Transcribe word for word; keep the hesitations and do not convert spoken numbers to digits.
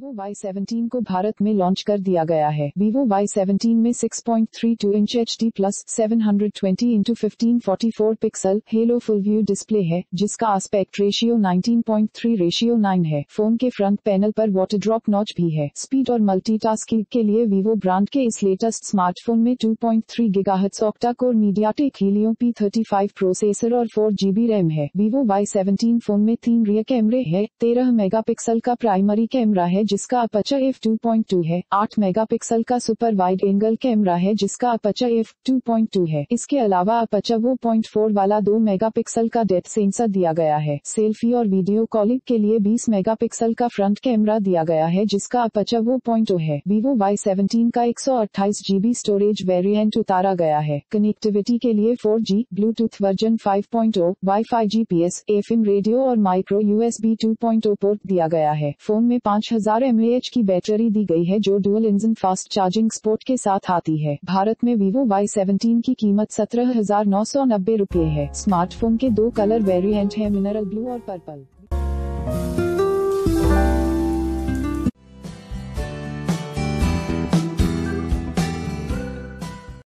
Vivo Y seventeen को भारत में launch कर दिया गया है। Vivo Y सेवनटीन में six point thirty two inch H D plus seven twenty into fifteen forty four pixel halo full view display है, जिसका aspect ratio nineteen point three ratio nine है। फोन के front panel पर water drop notch भी है। Speed और multitasking के लिए Vivo ब्रांड के इस लेटेस्ट स्मार्टफोन में two point three gigahertz octa core MediaTek Helio P thirty five processor और फोर जी बी रैम है। Vivo Y सेवनटीन फोन में तीन रियर कैमरे है। तेरह मेगापिक्सल का प्राइमरी कैमरा है, जिसका aperture F two point two है। आठ मेगापिक्सल का सुपर वाइड एंगल कैमरा है, जिसका aperture F two point two है। इसके अलावा अपर्चर वो पॉइंट फोर वाला दो मेगापिक्सल का डेप्थ सेंसर दिया गया है। सेल्फी और वीडियो कॉलिंग के लिए बीस मेगापिक्सल का फ्रंट कैमरा दिया गया है, जिसका अपर्चर वो पॉइंट है। Vivo Y सेवनटीन का एक सौ अट्ठाईस जीबी स्टोरेज वेरिएंट उतारा गया है। कनेक्टिविटी के लिए four G, Bluetooth version five point O, wifi, GPS, FM radio और micro USB two point O port दिया गया है। फोन में पाँच हज़ार एम ए एच की बैटरी दी गई है, जो dual engine fast charging support के साथ आती है। भारत में Vivo Y सेवनटीन की कीमत सत्रह हजार नौ सौ नब्बे रुपये है। स्मार्टफोन के दो कलर वेरिएंट हैं, मिनरल ब्लू और पर्पल।